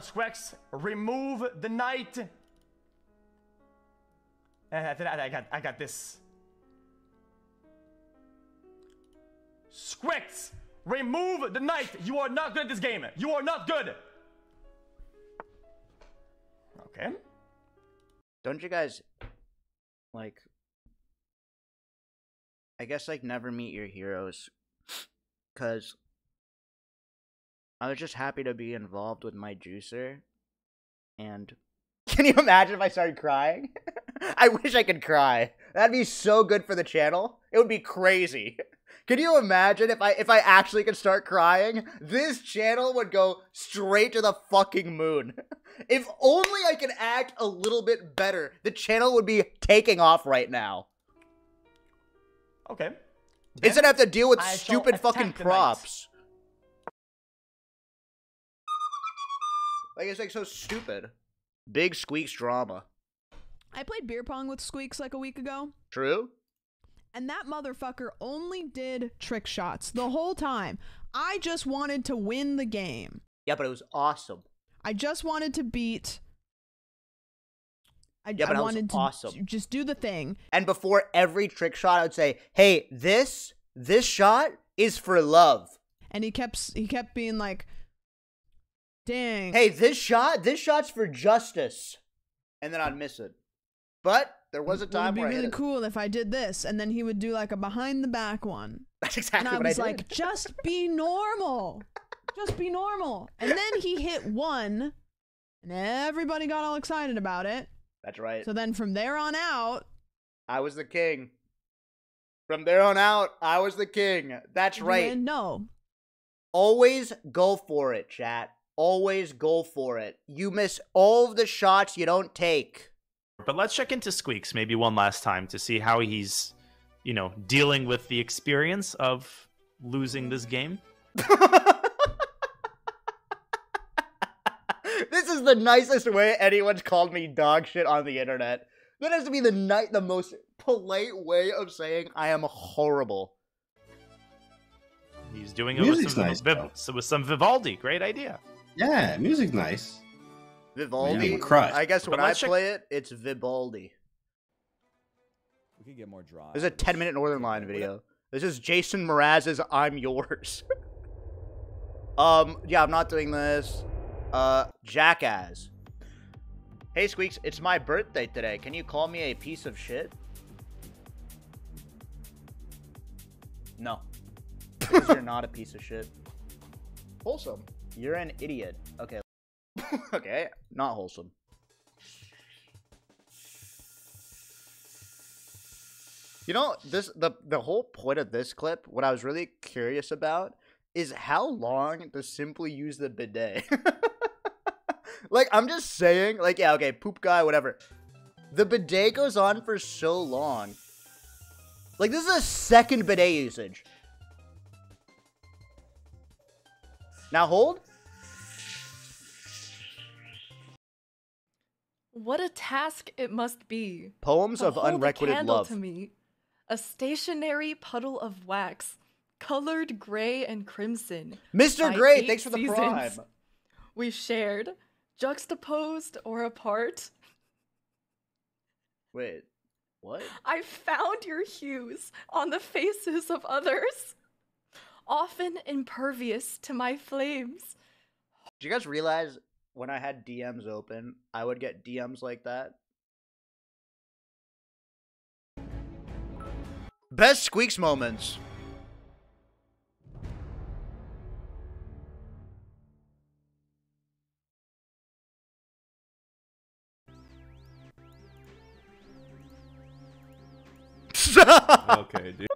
Squeex, remove the knight. I got this. Squeex, remove the knight. You are not good at this game. You are not good. Okay. Don't you guys, like, I guess, like, never meet your heroes? Because I was just happy to be involved with my juicer. And can you imagine if I started crying? I wish I could cry. That'd be so good for the channel. It would be crazy. Can you imagine if I actually could start crying? This channel would go straight to the fucking moon. If only I could act a little bit better, the channel would be taking off right now. Okay. Then instead I have to deal with stupid fucking props. Like, it's like so stupid. Big Squeex drama. I played beer pong with Squeex like a week ago. True. And that motherfucker only did trick shots the whole time. I just wanted to win the game. Yeah, but it was awesome. I just wanted to beat. I wanted to awesome. Just do the thing. And before every trick shot, I would say, "Hey, this shot is for love." And he kept being like, "Dang. Hey, this shot's for justice." And then I'd miss it. But there was a time where it would be really cool if I did this, and then he would do like a behind the back one. That's exactly what I did. And I was like, "Just be normal. Just be normal." And then he hit one, and everybody got all excited about it. That's right. So then from there on out, I was the king. From there on out, I was the king. That's right. No. Always go for it, chat. Always go for it. You miss all of the shots you don't take. But let's check into Squeex maybe one last time to see how he's, you know, dealing with the experience of losing this game. This is the nicest way anyone's called me dog shit on the internet. That has to be the most polite way of saying I am horrible. He's doing it with some Vivaldi. Great idea. Yeah, music's nice. Vivaldi? Man, I guess when I play it, it's Vivaldi. We could get more dry. There's a 10-minute Northern Line video. This is Jason Mraz's I'm Yours. Yeah, I'm not doing this. Jackass. Hey, Squeex, it's my birthday today. Can you call me a piece of shit? No. Because you're not a piece of shit. Wholesome. You're an idiot. Okay. Okay, not wholesome. You know, the whole point of this clip, what I was really curious about, is how long to simply use the bidet. Like, I'm just saying, like, yeah, okay, poop guy, whatever. The bidet goes on for so long. Like, this is a second bidet usage. Now hold. What a task it must be. Poems of unrequited love. To me, a stationary puddle of wax, colored gray and crimson. Mr. Gray, thanks for the prime. We shared, juxtaposed or apart. Wait, what? I found your hues on the faces of others, often impervious to my flames. Do you guys realize when I had DMs open, I would get DMs like that? Best Squeex moments. Okay, dude.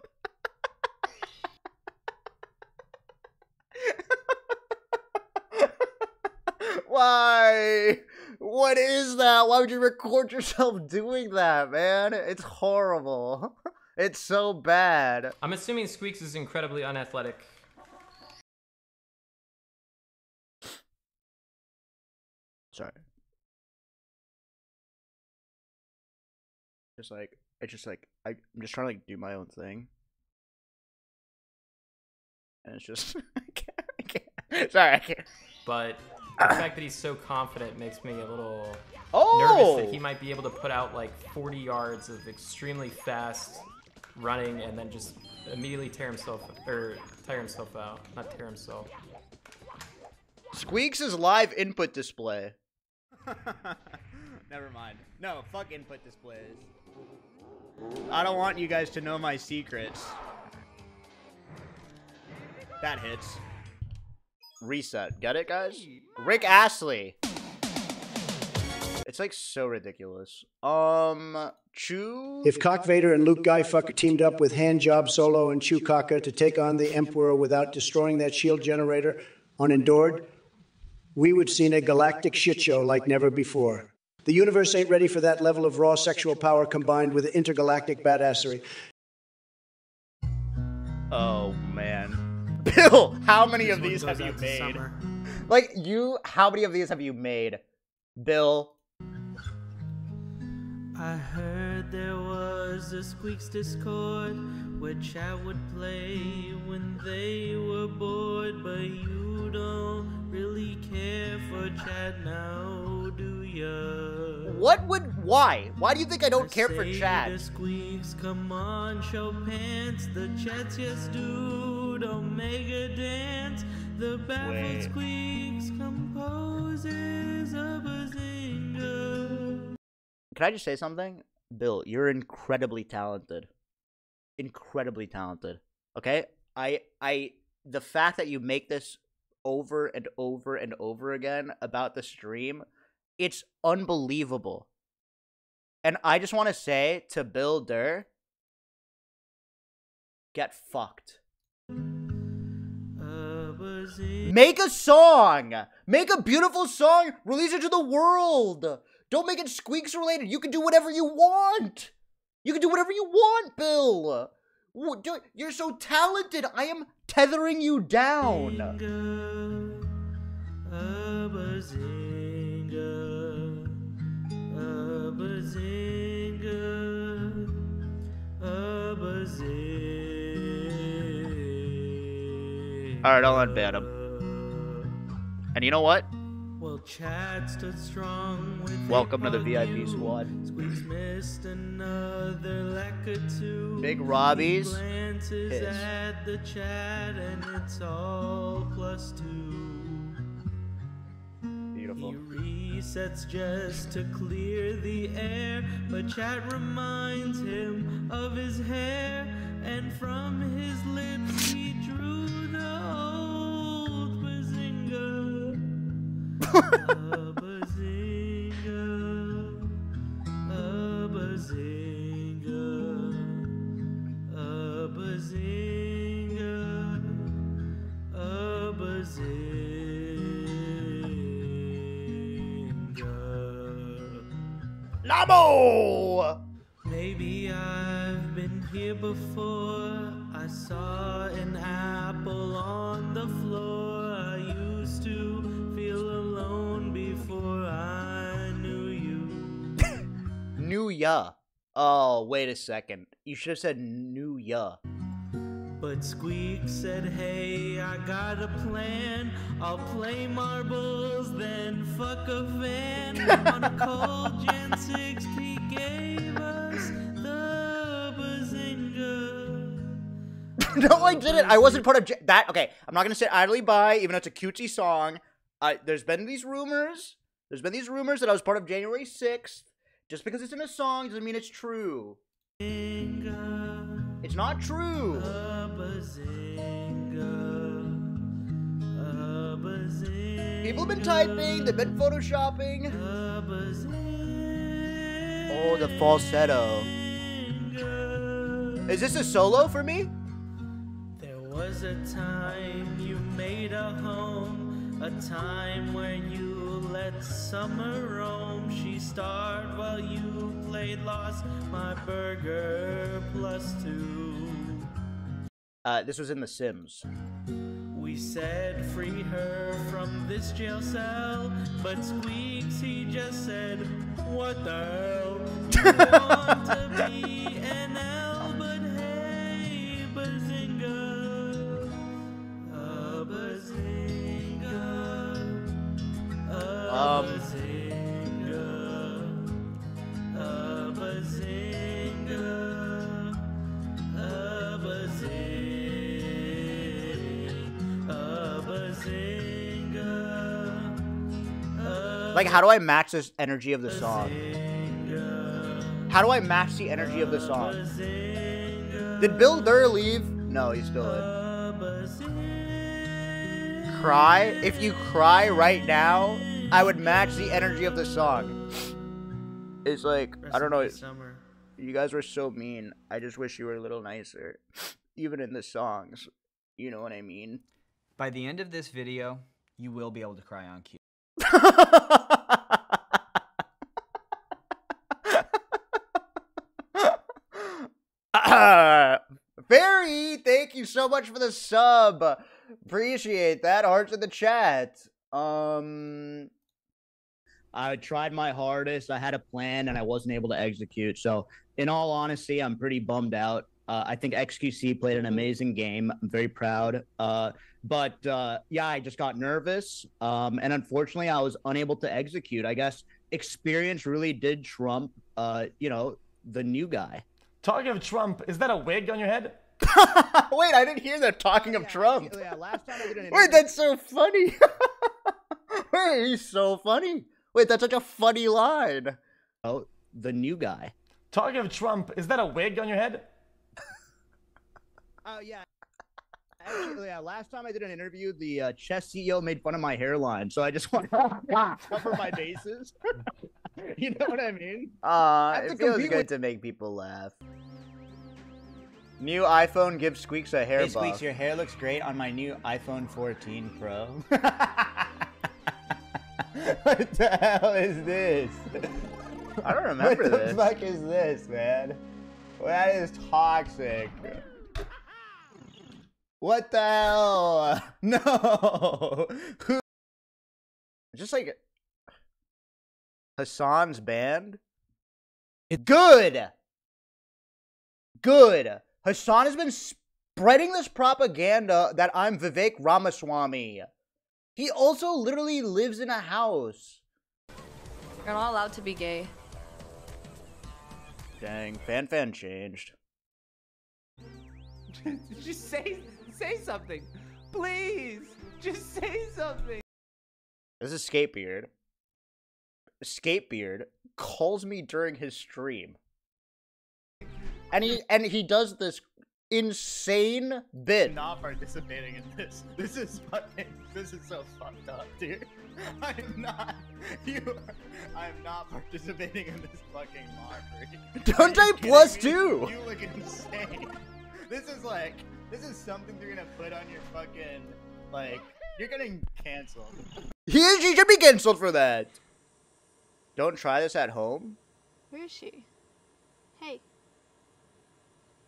Why? What is that? Why would you record yourself doing that, man? It's horrible. It's so bad. I'm assuming Squeex is incredibly unathletic. Sorry. Just like, it's just like, I'm just trying to like do my own thing. And it's just, I can't. Sorry, I can't. But the fact that he's so confident makes me a little nervous that he might be able to put out like 40 yards of extremely fast running and then just immediately tire himself out. Squeaks' live input display. Never mind. No, fuck input displays. I don't want you guys to know my secrets. That hits. Reset. Get it, guys? Rick Astley. It's like so ridiculous. Chew. If Cock Vader and Luke Guyfucker teamed up with Handjob Solo and Chewcocker to take on the Emperor without destroying that shield generator on Endured, we would have seen a galactic shit show like never before. The universe ain't ready for that level of raw sexual power combined with intergalactic badassery. Oh, man. Bill, how many of these have you made? Like, you, how many of these have you made, Bill? I heard there was a Squeaks Discord where chat would play when they were bored, but you don't really care for chat now, do ya? What would, why? Why do you think I don't care for chat? The Squeaks, come on, show pants, the chat's yes dude, Omega dance, the baffled Squeaks composes a bazinga. Can I just say something? Bill, you're incredibly talented. Incredibly talented. Okay? The fact that you make this over and over and over again about the stream, it's unbelievable. And I just want to say to Bill Durr, get fucked. Make a song! Make a beautiful song! Release it to the world! Don't make it Squeaks related. You can do whatever you want. You can do whatever you want, Bill. You're so talented. I am tethering you down. All right, I'll unban him. And you know what? Well, Chad stood strong with welcome to the VIP squad. Squeaks missed another lack of two. Big Robbie's glances at the chat and it's all plus two. Beautiful. He resets just to clear the air, but chat reminds him of his hair, and from his lips he drew the old bazinga. Lamo! Maybe I've been here before. I saw an apple on the floor. I used to alone before I knew you. New ya. Oh, wait a second. You should have said new ya. But Squeak said, hey, I got a plan. I'll play marbles, then fuck a van. On a cold Jan 6, he gave us the bazinga. No, I didn't. I wasn't part of that. Okay, I'm not going to sit idly by, even though it's a cutesy song. There's been these rumors. There's been these rumors that I was part of January 6th. Just because it's in a song doesn't mean it's true. It's not true. People have been typing. They've been photoshopping. Oh, the falsetto. Is this a solo for me? There was a time you made a home. A time when you let summer roam. She starred while you played Lost My Burger Plus Two. This was in The Sims. We said free her from this jail cell, but Squeaks, he just said, what the hell? You want to be an L, but hey, bazinga. A bazinga. Like, how do I match this energy of the song? How do I match the energy of the song? Did Bill Durr leave? No, he's still in. Cry? If you cry right now, I would match the energy of the song. It's like, I don't know. You guys were so mean. I just wish you were a little nicer. Even in the songs. You know what I mean? By the end of this video, you will be able to cry on cue. Barry, thank you so much for the sub. Appreciate that. Hearts in the chat. I tried my hardest. I had a plan and I wasn't able to execute. So in all honesty, I'm pretty bummed out. I think xQc played an amazing game. I'm very proud. But yeah, I just got nervous. And unfortunately, I was unable to execute. I guess experience really did trump, you know, the new guy. Talking of Trump, is that a wig on your head? Wait, I didn't hear that. Talking of Trump. Yeah, last time I didn't. Wait, that's so funny. Wait, he's so funny. Wait, that's such a funny line. Oh, the new guy. Talking of Trump, is that a wig on your head? Oh, yeah. Actually, yeah. Last time I did an interview, the chess CEO made fun of my hairline, so I just want to cover my bases. You know what I mean? It feels good to make people laugh. New iPhone gives Squeex a hair buff. Hey, Squeex, your hair looks great on my new iPhone 14 Pro. What the hell is this? I don't remember this. What the fuck is this, man? Well, that is toxic. What the hell? No! Just like Hassan's band? Good! Good! Hassan has been spreading this propaganda that I'm Vivek Ramaswamy. He also literally lives in a house. You're not allowed to be gay. Dang, fan changed. Just say something, please. Just say something. This is Skatebeard. Skatebeard calls me during his stream, and he does this insane bit. I'm not participating in this. This is so fucked up, dude. I'm not participating in this fucking mockery. Don't I +2? You look insane. This is something you're gonna put on your fucking, like, you're getting canceled. He should be canceled for that. Don't try this at home. Where is she? Hey.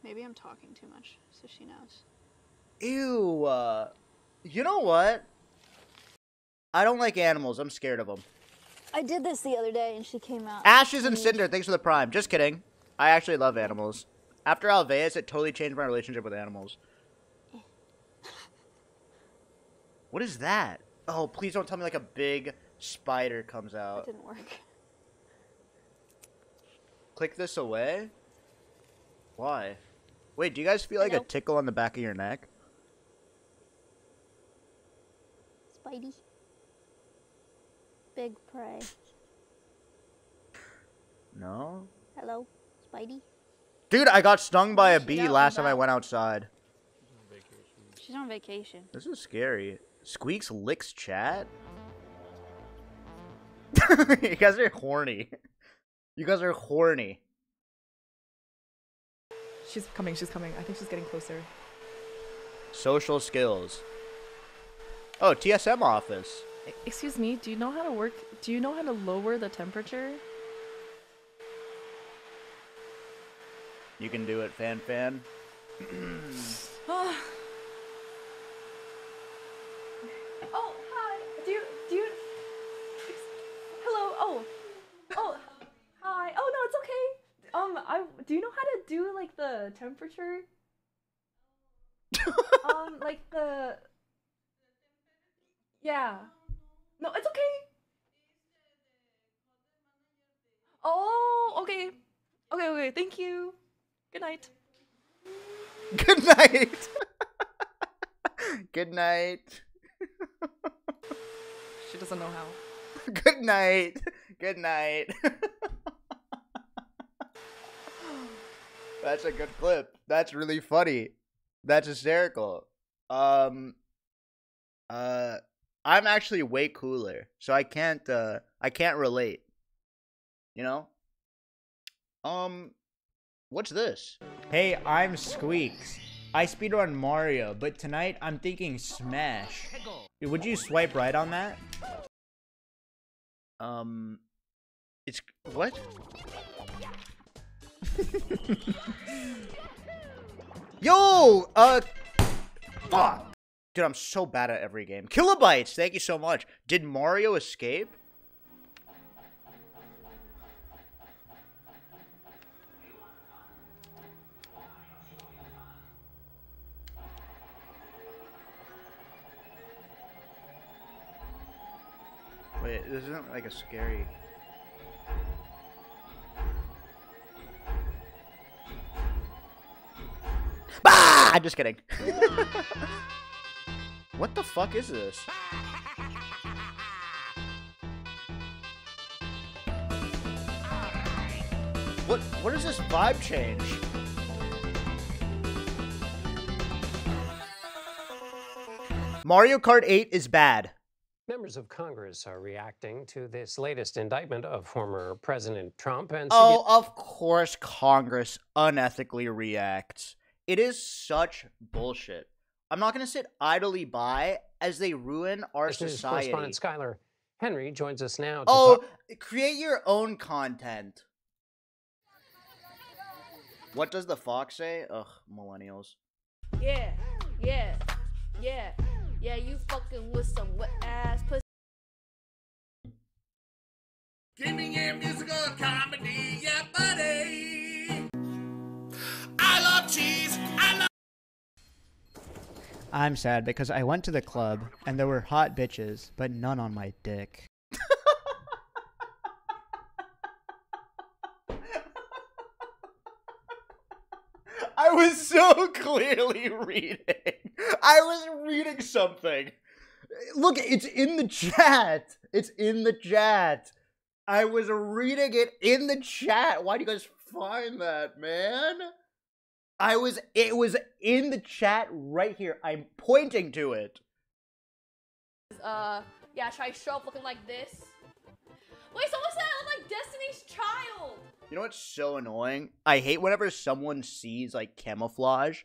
Maybe I'm talking too much, so she knows. Ew. You know what? I don't like animals. I'm scared of them. I did this the other day and she came out. Ashes and Cinder, thanks for the prime. Just kidding. I actually love animals. After Alveus, it totally changed my relationship with animals. What is that? Oh, please don't tell me like a big spider comes out. It didn't work. Click this away? Why? Wait, do you guys feel like a tickle on the back of your neck? Spidey. Big prey. No? Hello, Spidey? Dude, I got stung by a bee last time I went outside. She's on vacation. This is scary. Squeex licks chat? You guys are horny. You guys are horny. She's coming, she's coming. I think she's getting closer. Social skills. Oh, TSM office. Excuse me, do you know how to work? Do you know how to lower the temperature? You can do it, fan. Oh, hi. Do you? Hello. Oh, hi. Oh no, it's okay. Do you know how to do like the temperature? Like the. Yeah. No, it's okay. Oh, okay. Okay, thank you. Good night. Good night. Good night. She doesn't know how. Good night. Good night. That's a good clip. That's really funny. That's hysterical. I'm actually way cooler, so I can't relate. You know? What's this? Hey, I'm Squeex. I speedrun Mario, but tonight I'm thinking Smash. Dude, would you swipe right on that? It's what? Yo, fuck. Dude, I'm so bad at every game. Kilobytes, thank you so much. Did Mario escape? Wait, this isn't like a scary... Bah! Just kidding. What the fuck is this? What is this vibe change? Mario Kart 8 is bad. Members of Congress are reacting to this latest indictment of former President Trump and... Oh, of course Congress unethically reacts. It is such bullshit. I'm not going to sit idly by as they ruin our society. Correspondent Skylar Henry joins us now. Oh, create your own content. What does the fox say? Ugh, millennials. Yeah, yeah, yeah, yeah, you fucking with some wet ass pussy. Give me your musical comedy, yeah, buddy. I love cheese. I love... I'm sad because I went to the club and there were hot bitches, but none on my dick. I was so clearly reading. I was reading something. Look, it's in the chat. It's in the chat. I was reading it in the chat. Why do you guys find that, man? It was in the chat right here. I'm pointing to it. Yeah, should I show up looking like this? Wait, someone said I look like Destiny's Child! You know what's so annoying? I hate whenever someone sees, like, camouflage,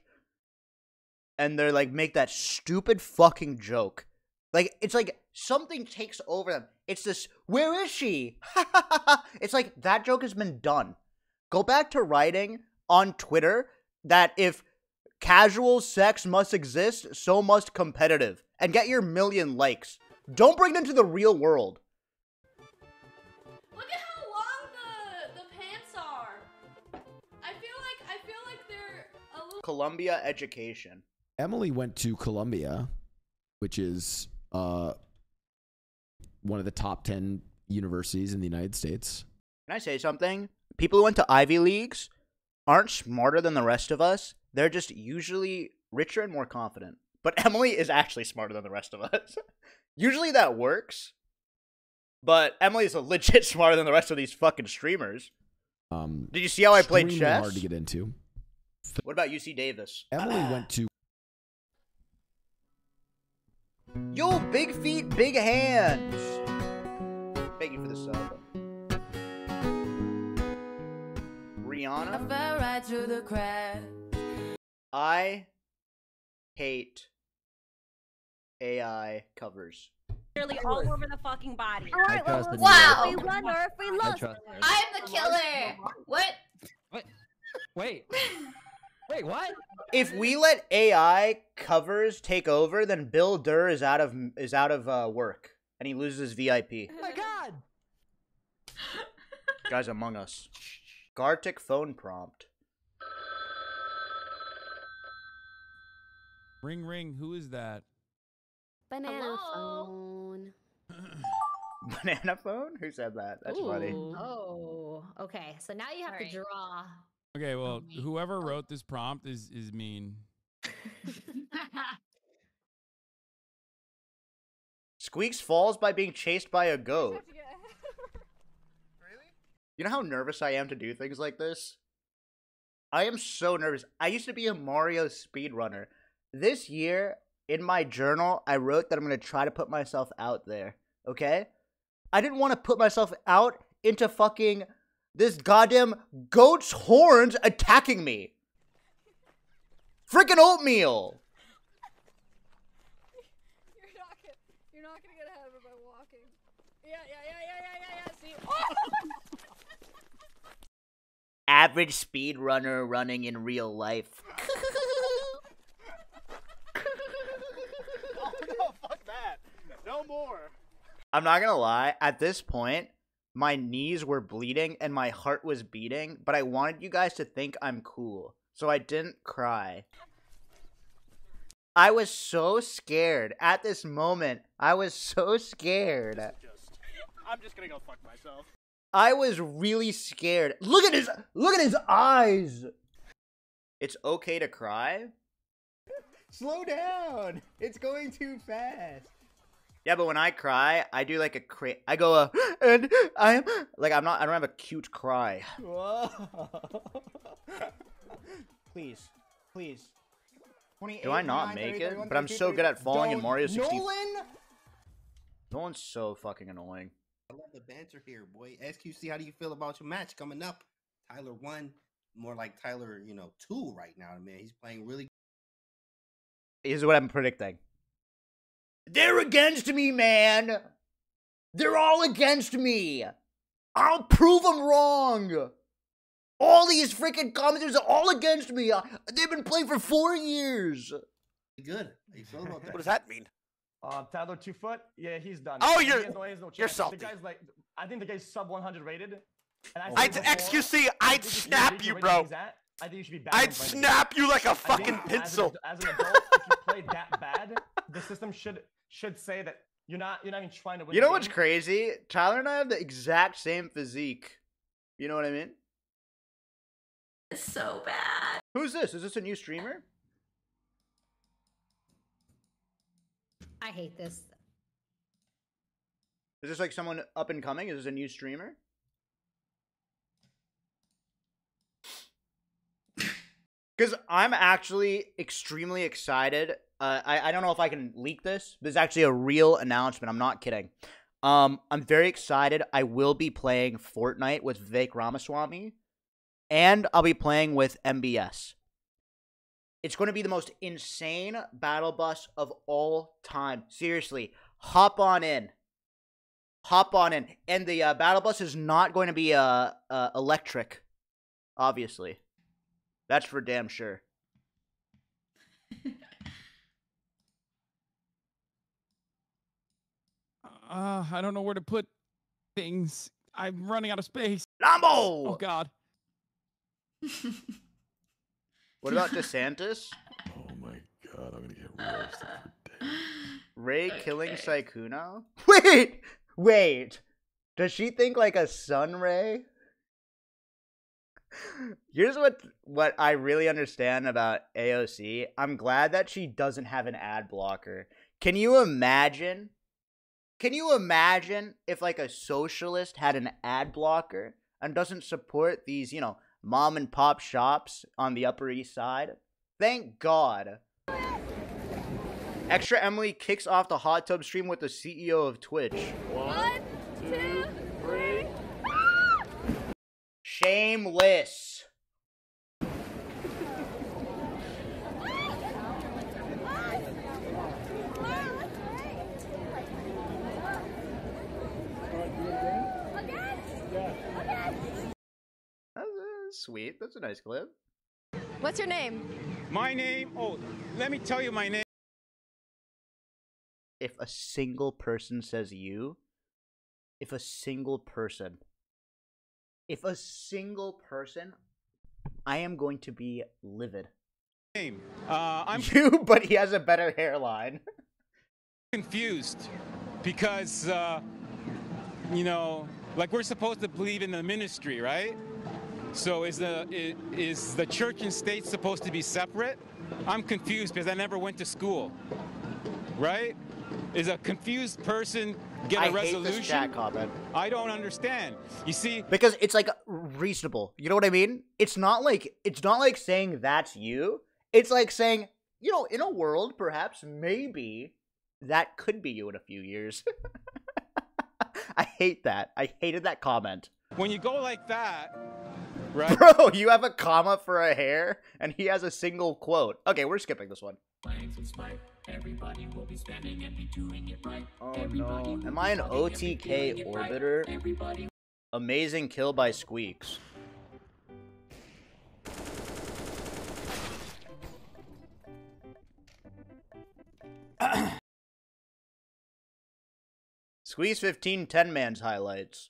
and they're like, make that stupid fucking joke. Like, it's like, something takes over them. It's this, where is she? It's like, that joke has been done. Go back to writing on Twitter that if casual sex must exist, so must competitive, and get your 1,000,000 likes. Don't bring them to the real world. Look at how long the pants are. I feel like they're a little... Columbia education. Emily went to Columbia, which is one of the top 10 universities in the United States. Can I say something? People who went to Ivy Leagues aren't smarter than the rest of us. They're just usually richer and more confident. But Emily is actually smarter than the rest of us. Usually that works. But Emily is legit smarter than the rest of these fucking streamers. Did you see how I played chess? Hard to get into. What about UC Davis? Emily went to... Yo, big feet, big hands. Thank you for the sub. Rihanna. I fell right through the crack. I hate AI covers. Literally all over the fucking body. Alright, wow. We won or if we lost. I am the killer. What? Wait. Wait, what? If we let AI covers take over, then Bill Durr is out of work, and he loses his VIP. Oh my god. Guys, Among Us. Gartic phone prompt. Ring ring, who is that? Banana phone. Banana phone? Who said that? That's funny. Oh, okay. So now you have to draw. Okay, well, whoever wrote this prompt is mean. Squeex falls by being chased by a goat. Really? You know how nervous I am to do things like this? I am so nervous. I used to be a Mario speedrunner. This year, in my journal, I wrote that I'm going to try to put myself out there. Okay? I didn't want to put myself out into fucking this goddamn goat's horns attacking me. Freaking oatmeal. You're not going to get ahead of it by walking. Yeah, see? Oh! Average speedrunner running in real life. Oh no, fuck that. No more. I'm not going to lie. At this point, my knees were bleeding and my heart was beating, but I wanted you guys to think I'm cool, so I didn't cry. I was so scared. At this moment, I was so scared. I'm just gonna go fuck myself. I was really scared. Look at his eyes! It's okay to cry? Slow down! It's going too fast. Yeah, but when I cry, I do like a I don't have a cute cry. Whoa. Please. Do I not make it? But I'm so good at falling in Mario 64. Nolan! Nolan's so fucking annoying. I love the banter here, boy. SQC, how do you feel about your match coming up? Tyler 1, more like Tyler, 2 right now, man. He's playing really good. Here's what I'm predicting. They're against me, man. They're all against me. I'll prove them wrong. All these freaking commenters are all against me. They've been playing for 4 years. Good. What does that mean? Tyler 2 foot. Yeah, he's done. Oh, you're salty. The guy's like, I think the guy's sub 100 rated. And XQC, I'd snap you, bro. I think you should be banned. I'd snap you like a fucking pencil. As an adult, if you played that bad, the system should say that you're not even trying to win. You know what's crazy? Tyler and I have the exact same physique. You know what I mean? So bad. Who's this? Is this a new streamer? I hate this. Is this like someone up and coming? Is this a new streamer? Because I'm actually extremely excited. I don't know if I can leak this. This is actually a real announcement. I'm not kidding. I'm very excited. I will be playing Fortnite with Vivek Ramaswamy. And I'll be playing with MBS. It's going to be the most insane battle bus of all time. Seriously, hop on in. Hop on in. And the battle bus is not going to be electric, obviously. That's for damn sure. I don't know where to put things. I'm running out of space. Lambo! Oh, God. What about DeSantis? Oh my god, I'm gonna get roasted for days. Ray killing Saikuno? Wait! Does she think like a sun ray? Here's what I really understand about AOC. I'm glad that she doesn't have an ad blocker. Can you imagine? Can you imagine if like a socialist had an ad blocker and doesn't support these, mom and pop shops on the Upper East Side? Thank God. Extra Emily kicks off the hot tub stream with the CEO of Twitch. 1, 2, 3. Shameless. Sweet, that's a nice clip. What's your name? My name? Oh, let me tell you my name. If a single person says you, if a single person, I am going to be livid. Name? I'm you, but he has a better hairline. Confused because you know, like we're supposed to believe in the ministry, right? So is the church and state supposed to be separate? I'm confused because I never went to school, right? Is a confused person get a resolution? I hate this chat comment. I don't understand. You see, because it's like reasonable. You know what I mean? It's not like saying that's you. It's like saying, you know, in a world perhaps maybe that could be you in a few years. I hate that. I hated that comment. When you go like that, right? Bro, you have a comma for a hair, and he has a single quote. Okay, we're skipping this one. Everybody will be standing and be doing it right. Oh no. Am I an OTK orbiter? Everybody. Amazing kill by Squeex. Squeex 15 10-man's highlights.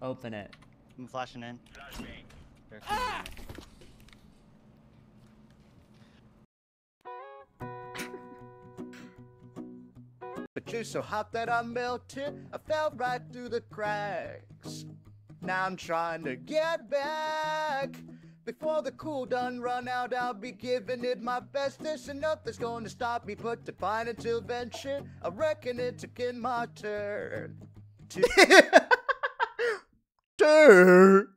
Open it. I'm flashing in. Ah! But you're so hot that I melted. I fell right through the cracks. Now I'm trying to get back. Before the cool done run out, I'll be giving it my best. There's nothing's going to stop me but divine intervention. I reckon it's again my turn. Turn.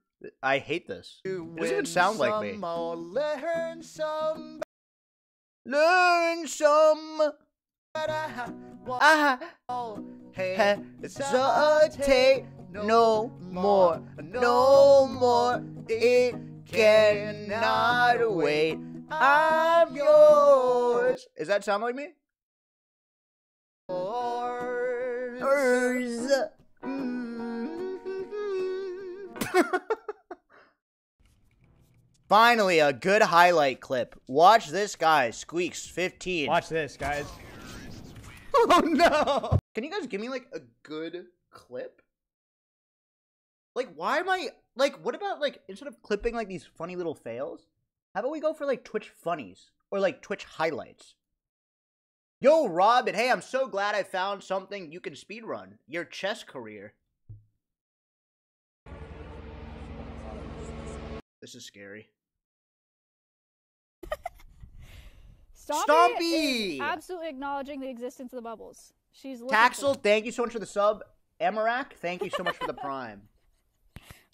I hate this. It doesn't even sound like me. Learn some. No more. It cannot wait. I'm yours. Does that sound like me? Yours. Finally, a good highlight clip. Watch this, guys. Squeex 15. Watch this, guys. Oh no! Can you guys give me like a good clip? Like, why am I like? What about like instead of clipping like these funny little fails? How about we go for like Twitch funnies or like Twitch highlights? Yo, Robin. Hey, I'm so glad I found something you can speedrun. Your chess career. This is scary. Stompy! Absolutely acknowledging the existence of the bubbles. She's Taxel, thank you so much for the sub. Amarak, thank you so much for the prime.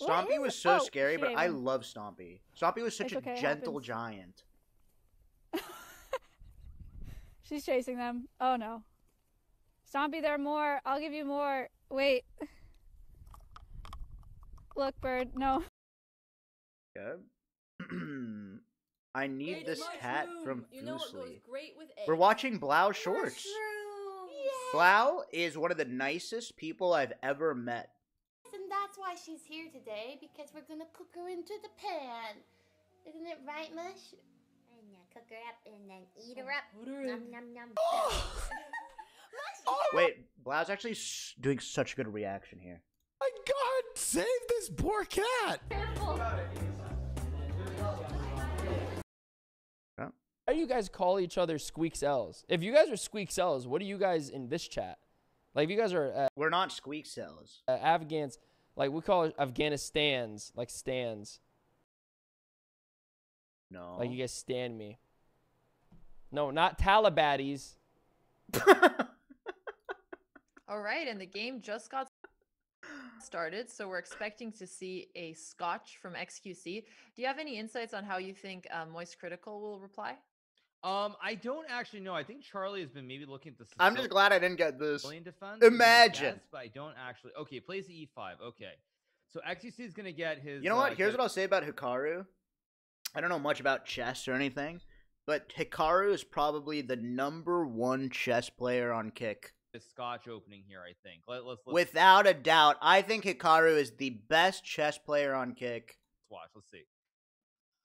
Stompy was so scary, but I love Stompy. Stompy was such a gentle giant. She's chasing them. Oh no. Stompy, there are more. I'll give you more. Wait. Look, bird. No. I need this hat from Foosley. We're watching Blau shorts. Yeah. Blau is one of the nicest people I've ever met. And that's why she's here today, because we're gonna cook her into the pan. Isn't it right, Mush? I'm gonna cook her up and then eat her up. Nom, nom, nom. Wait, Blau's actually doing such a good reaction here. My God, save this poor cat! Careful. How do you guys call each other Squeex L's? If you guys are Squeex L's, what do you guys in this chat? Like, if you guys are... We're not Squeex L's. Afghans, like, we call it Afghanistans, like, stands. No. Like, you guys stand me. No, not Talibatis. All right, and the game just got started, so we're expecting to see a Scotch from xQc. Do you have any insights on how you think Moist Critical will reply? I don't actually know. I think Charlie has been maybe looking at the. I'm just glad I didn't get this. Imagine. Yes, but I don't actually. Okay, he plays the E5. Okay, so xQc is gonna get his. You know what? Here's what I'll say about Hikaru. I don't know much about chess or anything, but Hikaru is probably the #1 chess player on Kick. The Scotch opening here, I think. Let's without a doubt, I think Hikaru is the best chess player on Kick. Let's watch. Let's see.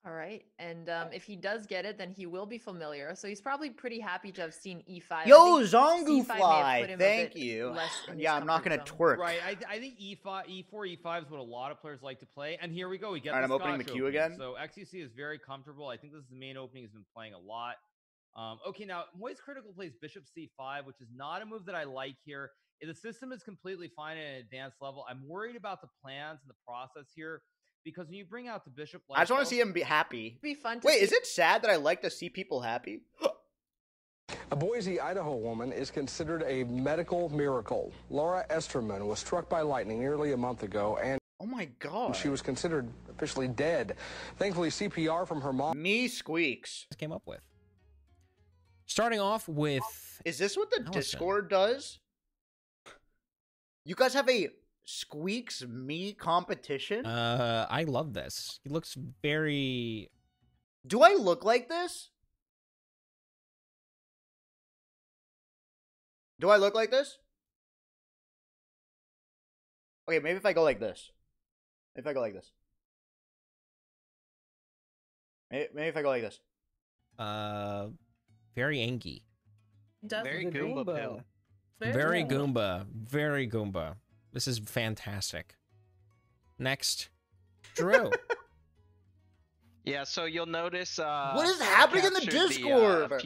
All right, and if he does get it, then he will be familiar. So he's probably pretty happy to have seen E5. Yo, Zongu Fly, thank you. Yeah, I'm not gonna twerk. Right, I think E5, E4, E5 is what a lot of players like to play. And here we go. We get. All right, I'm opening the queue again. So xQc is very comfortable. I think this is the main opening. He's been playing a lot. Okay, now Moist Critical plays bishop c5, which is not a move that I like here. The system is completely fine at an advanced level. I'm worried about the plans and the process here, because when you bring out the bishop... I just want to see him be happy. Be fun to Wait, is it sad that I like to see people happy? A Boise, Idaho woman is considered a medical miracle. Laura Esterman was struck by lightning nearly a month ago, and... Oh my god. She was considered officially dead. Thankfully, CPR from her mom... Me, Squeex. ...came up with. Starting off with... Is this what the Discord does? You guys have a Squeex me competition? I love this. He looks very... Do I look like this? Do I look like this? Okay, maybe if I go like this. If I go like this. Maybe if I go like this. Very Angie. Very Goomba. Goomba. Very Goomba. Very Goomba. This is fantastic. Next, Drew. Yeah, so you'll notice. What is happening in the Discord? A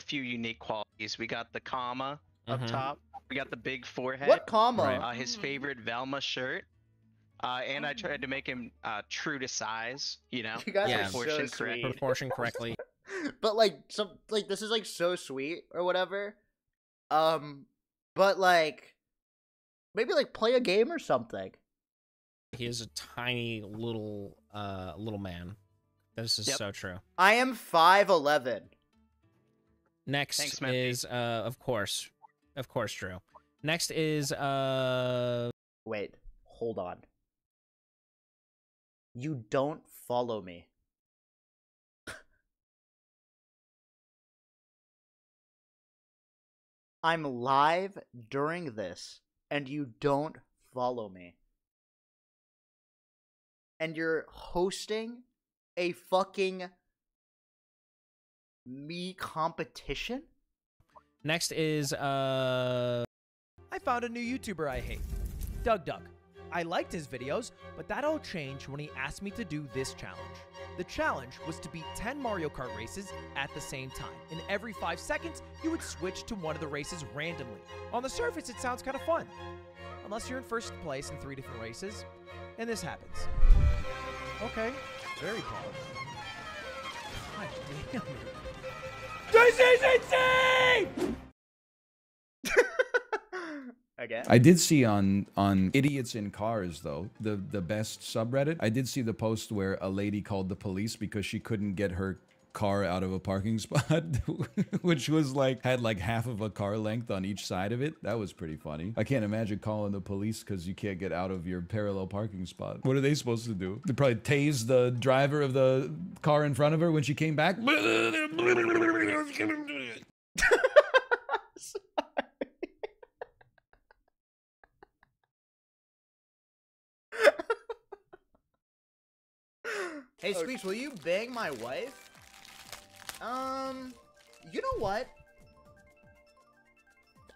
few unique qualities. We got the comma up top. We got the big forehead. What comma? His favorite Velma shirt. And I tried to make him true to size. You know, you guys are so sweet. Proportion correctly. But like, some like this is like so sweet or whatever. But like. Maybe like play a game or something. He is a tiny little little man. This is so true. I am 5'11". Next is of course Drew. Next is wait, hold on. You don't follow me. I'm live during this. And you don't follow me. And you're hosting a fucking me competition? Next is, I found a new YouTuber I hate. DougDoug. I liked his videos, but that all changed when he asked me to do this challenge. The challenge was to beat 10 Mario Kart races at the same time, and every 5 seconds, you would switch to one of the races randomly. On the surface, it sounds kind of fun, unless you're in first place in 3 different races, and this happens. Okay, very powerful. God damn it. Again. I did see on Idiots in Cars, though, the best subreddit, I did see the post where a lady called the police because she couldn't get her car out of a parking spot, which was like, had like half of a car length on each side of it. That was pretty funny. I can't imagine calling the police because you can't get out of your parallel parking spot. What are they supposed to do? They probably tased the driver of the car in front of her when she came back. Hey, Squeex, will you bang my wife? You know what?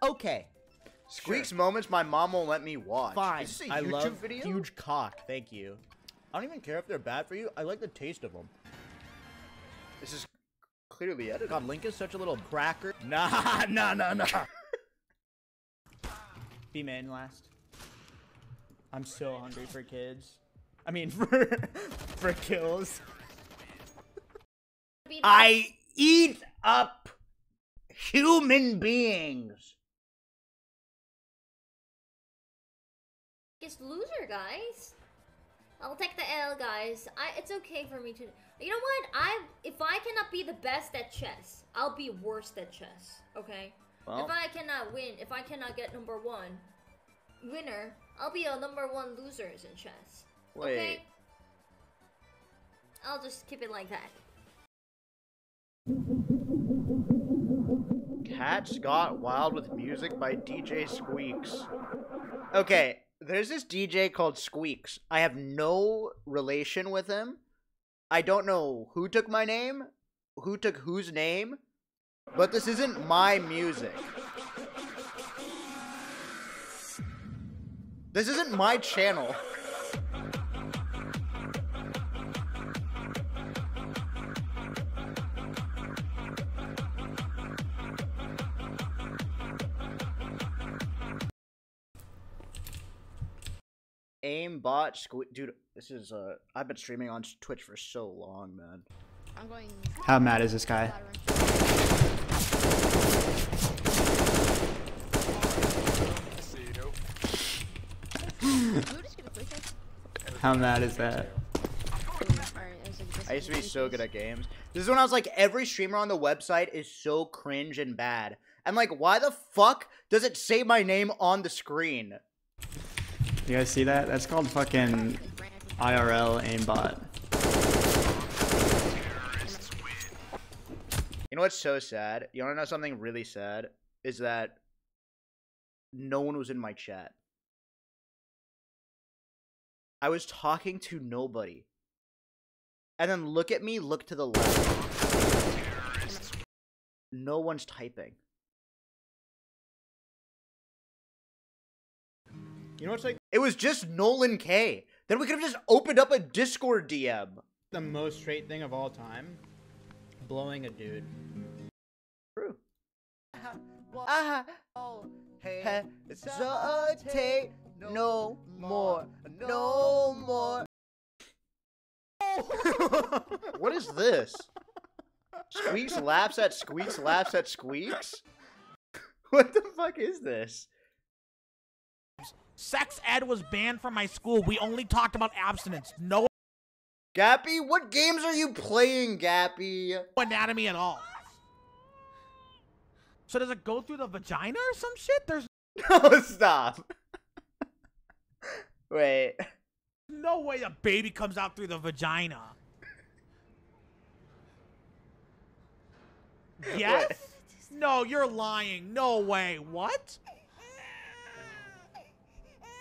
Okay. Squeex moments my mom won't let me watch. Fine. Is this a YouTube video? Huge cock. Thank you. I don't even care if they're bad for you. I like the taste of them. This is clearly edited. God, Link is such a little cracker. Nah. B-man last. I'm so hungry for kids. I mean, for kills. I eat up human beings. Biggest loser, guys. I'll take the L, guys. It's okay for me to. You know what? If I cannot be the best at chess, I'll be worst at chess. Okay. Well. If I cannot win, if I cannot get #1 winner, I'll be a #1 loser in chess. Wait. Okay. I'll just keep it like that. Cats Got Wild with Music by DJ Squeex. Okay, there's this DJ called Squeex. I have no relation with him. I don't know who took my name, who took whose name, but this isn't my music. This isn't my channel. Aimbot Squeex. Dude, this is, I've been streaming on Twitch for so long, man. I'm going. How mad is this guy? How mad is that? I used to be so good at games. This is when I was like, every streamer on the website is so cringe and bad. I'm like, why the fuck does it say my name on the screen? You guys see that? That's called fucking IRL aimbot. You know what's so sad? You wanna know something really sad? Is that no one was in my chat. I was talking to nobody. And then look at me, look to the left. No one's typing. You know what's like? It was just Nolan K. Then we could have just opened up a Discord DM. The most straight thing of all time. Blowing a dude. True. Oh, hey, it's take. No more. No more. What is this? Squeex laughs at Squeex laughs at Squeex? What the fuck is this? Sex ed was banned from my school. We only talked about abstinence. No. Gappy, what games are you playing, Gappy? Anatomy at all. So does it go through the vagina or some shit? There's no stop. Wait. No way a baby comes out through the vagina. Yes? What? No, you're lying. No way. What?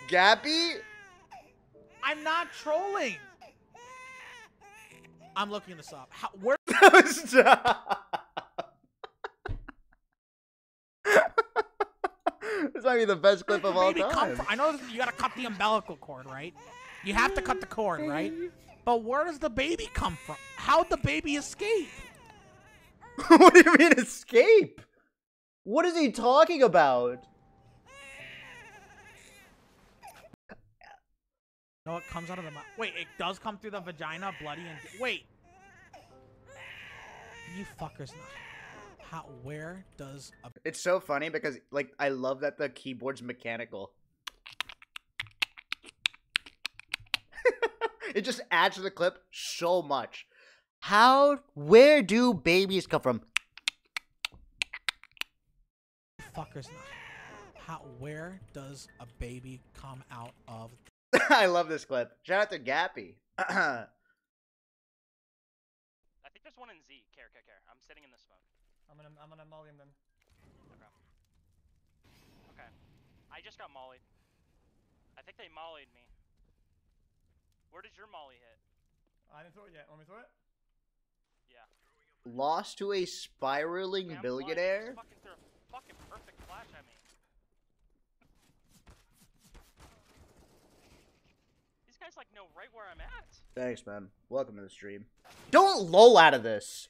Gappy? I'm not trolling. I'm looking this up. How, where? Stop. This might be the best clip of all time. I know you gotta cut the umbilical cord, right? You have to cut the cord, right? But where does the baby come from? How'd the baby escape? What do you mean escape? What is he talking about? No, it comes out of the mouth. Wait, it does come through the vagina, bloody and... Wait. You fuckers. How, where does... A it's so funny because, like, I love that the keyboard's mechanical. It just adds to the clip so much. How... Where do babies come from? Fuckers. How, where does a baby come out of... I love this clip. Shout out to Gappy. I think there's one in Z. Care. I'm sitting in the smoke. I'm gonna molly them. Okay. I just got mollied. I think they mollied me. Where did your molly hit? I didn't throw it yet. Want me to throw it? Yeah. Lost to a spiraling billionaire? Fucking threw a fucking perfect flash at me. Guys like know right where I'm at. Thanks, man. Welcome to the stream. Don't lol out of this.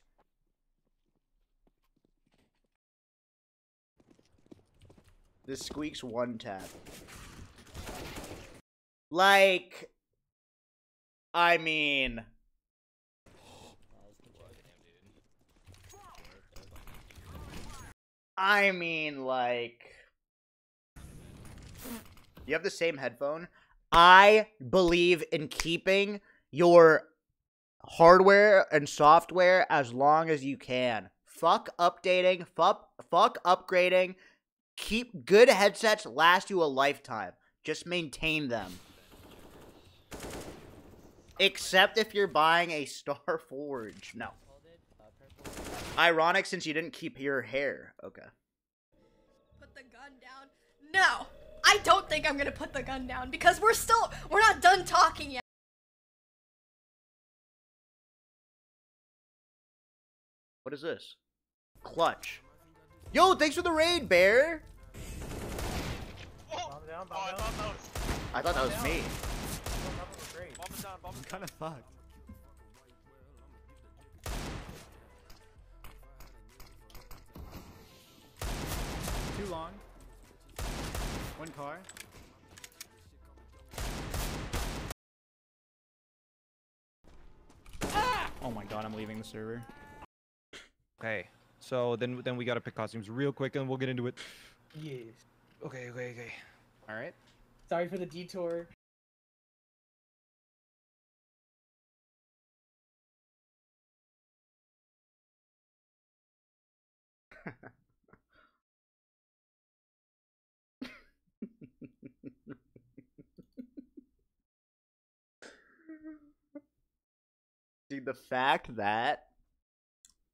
This Squeex one tap. Like, I mean, like, you have the same headphone. I believe in keeping your hardware and software as long as you can. Fuck updating, fuck upgrading. Keep good headsets last you a lifetime. Just maintain them. Except if you're buying a Star Forge. No. Ironic since you didn't keep your hair. Okay. Put the gun down. No! I don't think I'm gonna put the gun down because we're not done talking yet. What is this? Clutch. Yo, thanks for the raid, Bear. Oh. Down, oh, I thought that was me. I'm kind of fucked. Too long. One car. Oh my god, I'm leaving the server. Okay, so then we gotta pick costumes real quick and we'll get into it. Yes. Okay. Alright. Sorry for the detour. Dude, the fact that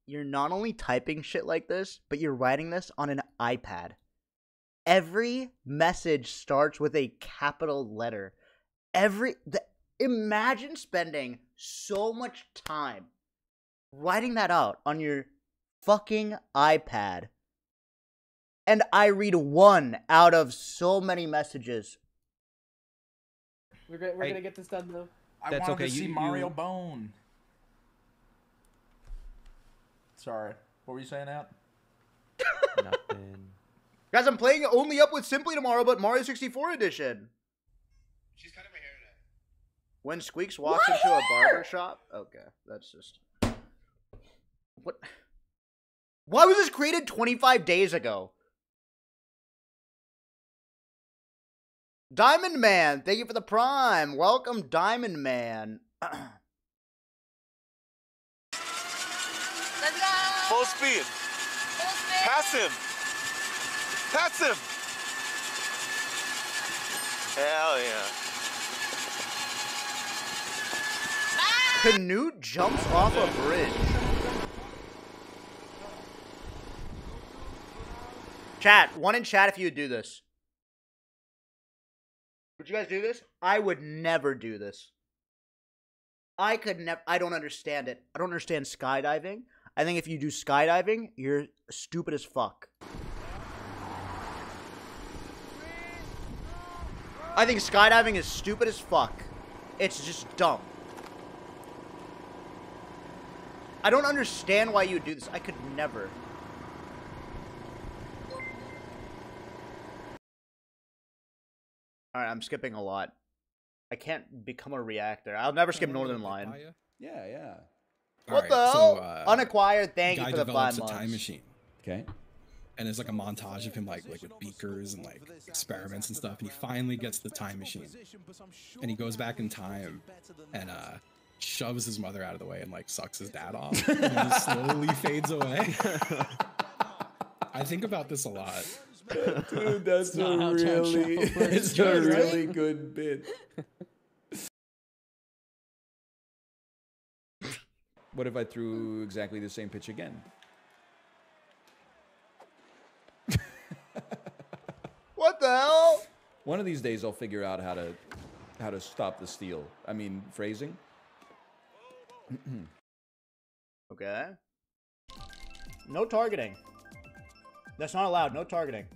you're not only typing shit like this, but you're writing this on an iPad. Every message starts with a capital letter. Imagine spending so much time writing that out on your fucking iPad. And I read one out of so many messages. We're gonna get this done though. That's okay. To see Mario Bone. Sorry, what were you saying, Out? Nothing. Guys, I'm playing only up with Simply tomorrow, but Mario 64 edition. She's cutting my hair today. When Squeex walks into a barber shop. Okay, that's just what. Why was this created 25 days ago? Diamond Man, thank you for the prime. Welcome, Diamond Man. Let's go. Full speed. Full speed. Pass him. Pass him. Hell yeah. Ah! Canoe jumps off a bridge. Chat, one in chat if you would do this. Would you guys do this? I would never do this. I could never. I don't understand it. I don't understand skydiving. I think if you do skydiving, you're stupid as fuck. I think skydiving is stupid as fuck. It's just dumb. I don't understand why you would do this. I could never. Alright, I'm skipping a lot. I can't become a reactor. I'll never skip Northern Line. Yeah. What the hell? Unacquired, thank you for the 5 months. Guy develops a time machine. Okay. And there's like a montage of him like with beakers and like experiments and stuff. And he finally gets the time machine. And he goes back in time and shoves his mother out of the way and like sucks his dad off. And he slowly fades away. I think about this a lot. Dude, that's a really, it's a really good bit. What if I threw exactly the same pitch again? What the hell? One of these days, I'll figure out how to stop the steal. I mean, phrasing. Okay. No targeting. That's not allowed. No targeting.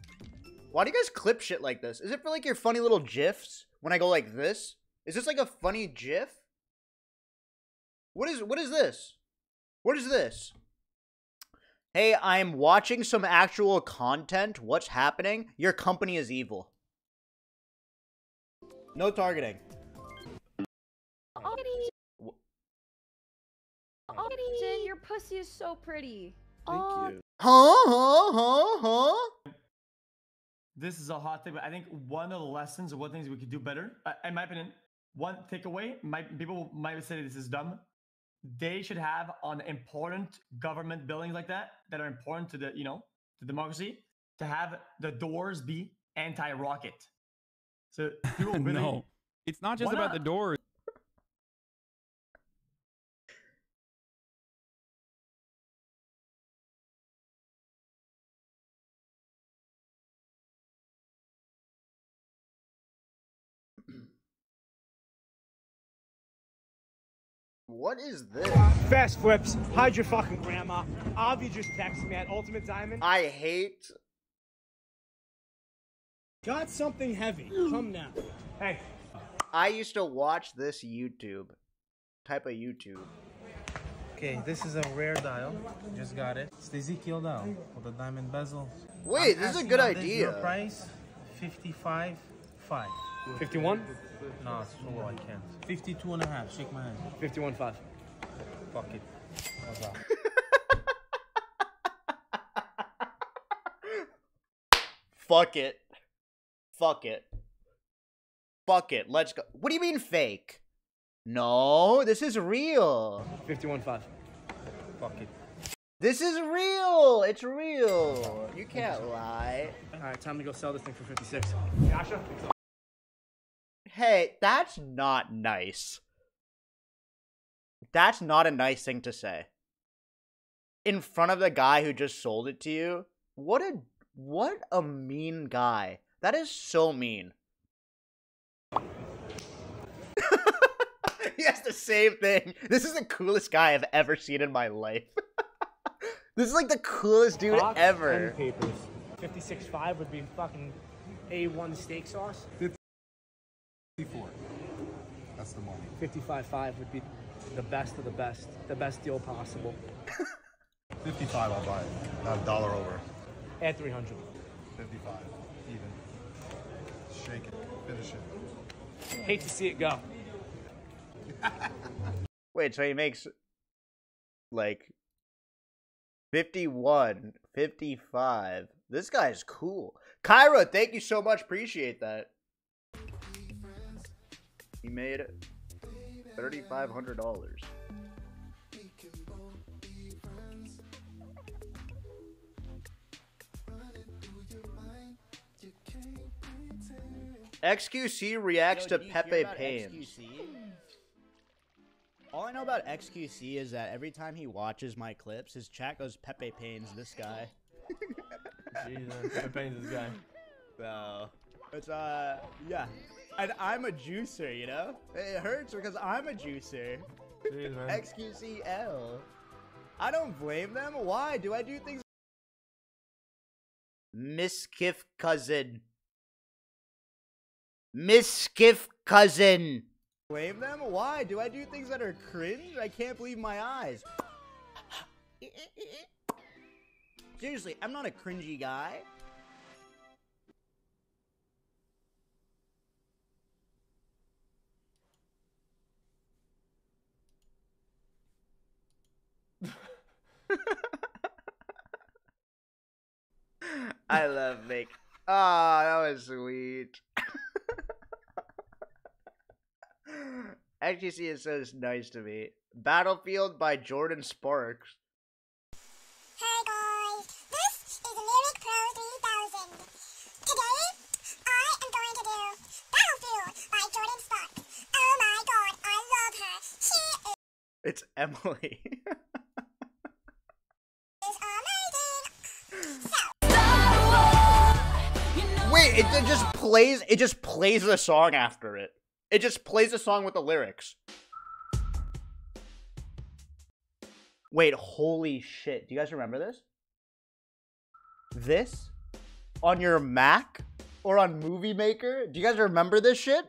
Why do you guys clip shit like this? Is it for like your funny little gifs? When I go like this? Is this like a funny gif? What is this? What is this? Hey, I'm watching some actual content. What's happening? Your company is evil. No targeting. Jay, your pussy is so pretty. Thank you. This is a hot thing, but I think one of the lessons or what things we could do better, in my opinion, one takeaway, people might say this is dumb. They should have on important government buildings like that are important to the, you know, to democracy, to have the doors be anti-rocket. So people really, no, it's not just about the doors. What is this? Fast flips. Hide your fucking grandma. Avi just texted me at Ultimate Diamond. I hate. Got something heavy. Come now. Hey. I used to watch this YouTube. Type of YouTube. Okay, this is a rare dial. Just got it. It's the Ezekiel dial with the diamond bezel. Wait, this is a good idea. Price, 55.5. 51? No, it's so low, I can't. 52.5, shake my hand. 51.5. Fuck it. What's up? Fuck it. Fuck it. Fuck it. Let's go. What do you mean fake? No, this is real. 51.5. Fuck it. This is real. It's real. You can't lie. All right, time to go sell this thing for 56. Yasha? Hey, that's not nice. That's not a nice thing to say. In front of the guy who just sold it to you. What a mean guy. That is so mean. He has the same thing. This is the coolest guy I've ever seen in my life. This is like the coolest dude Box ever. 56.5 would be fucking A1 steak sauce. 54. That's the money. 55.5 would be the best of the best. The best deal possible. 55, I'll buy it. Not $1 over. Add 300. 55. Even. Shake it. Finish it. Hate to see it go. Wait, so he makes like 51, 55. This guy's cool. Kyra, thank you so much. Appreciate that. He made $3,500. XQC reacts to Pepe Payne. All I know about XQC is that every time he watches my clips, his chat goes, Pepe Payne's this guy. Jesus, Pepe Payne's this guy. So, it's, yeah. And I'm a juicer, you know? It hurts because I'm a juicer. Jeez, man. XQCL. I don't blame them. Why do I do things? Miskiff cousin. Miskiff cousin. Blame them? Why? Do I do things that are cringe? I can't believe my eyes. Seriously, I'm not a cringy guy. I love Vic. Ah, oh, that was sweet. XQC is so nice to me. Battlefield by Jordan Sparks. Hey guys, this is Lyric Pro 3000. Today, I am going to do Battlefield by Jordan Sparks. Oh my god, I love her. She is... It's Emily. Wait, it just plays the song after it. It just plays a song with the lyrics. Wait, holy shit. Do you guys remember this? This? On your Mac? Or on Movie Maker? Do you guys remember this shit?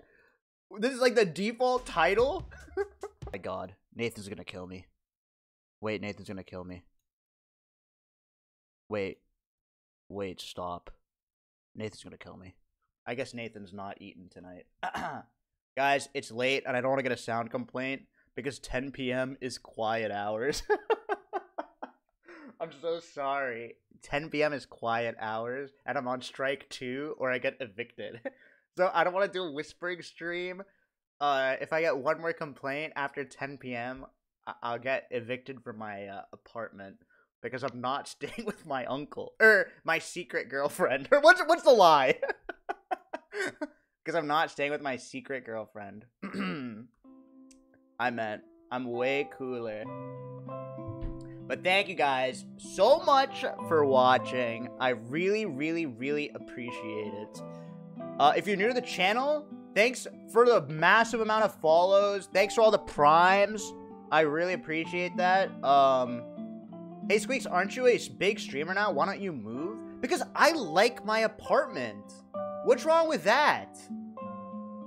This is like the default title? My god. Nathan's gonna kill me. Wait, Nathan's gonna kill me. Wait. Wait, stop. Nathan's gonna kill me. I guess Nathan's not eating tonight. Guys, it's late, and I don't want to get a sound complaint, because 10 p.m. is quiet hours. I'm so sorry. 10 p.m. is quiet hours, and I'm on strike 2, or I get evicted. So I don't want to do a whispering stream. If I get one more complaint after 10 p.m., I'll get evicted from my apartment, because I'm not staying with my uncle. Or my secret girlfriend. Or what's the lie? Because I'm not staying with my secret girlfriend. I meant, I'm way cooler. But thank you guys so much for watching. I really, really, really appreciate it. If you're new to the channel, thanks for the massive amount of follows. Thanks for all the primes. I really appreciate that. Hey, Squeex, aren't you a big streamer now? Why don't you move? Because I like my apartment. What's wrong with that?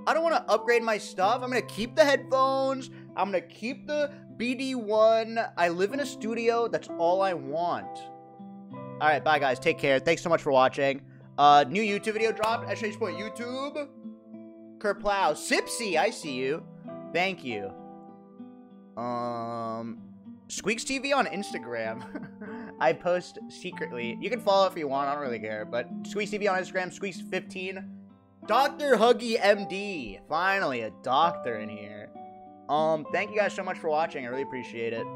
I don't want to upgrade my stuff. I'm going to keep the headphones. I'm going to keep the BD1. I live in a studio. That's all I want. All right. Bye, guys. Take care. Thanks so much for watching. New YouTube video dropped. SH.YouTube. Kerplow. Sipsy. I see you. Thank you. Squeex TV on Instagram. I post secretly. You can follow if you want. I don't really care. But Squeex TV on Instagram, Squeex15. Dr. Huggy MD. Finally, a doctor in here. Thank you guys so much for watching. I really appreciate it.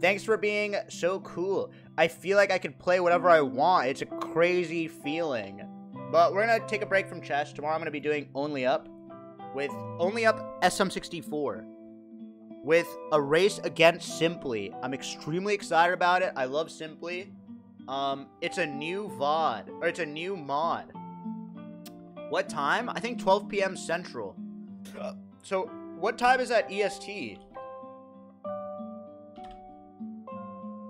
Thanks for being so cool. I feel like I could play whatever I want. It's a crazy feeling. But we're gonna take a break from chess. Tomorrow I'm gonna be doing Only Up with Only Up SM64 with a race against Simply. I'm extremely excited about it. I love Simply. It's a new VOD, or it's a new mod. What time? I think 12 p.m. Central. So what time is that EST?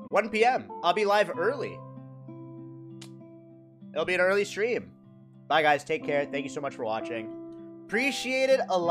1 p.m. I'll be live early. It'll be an early stream. Bye guys, take care. Thank you so much for watching. Appreciate it a lot.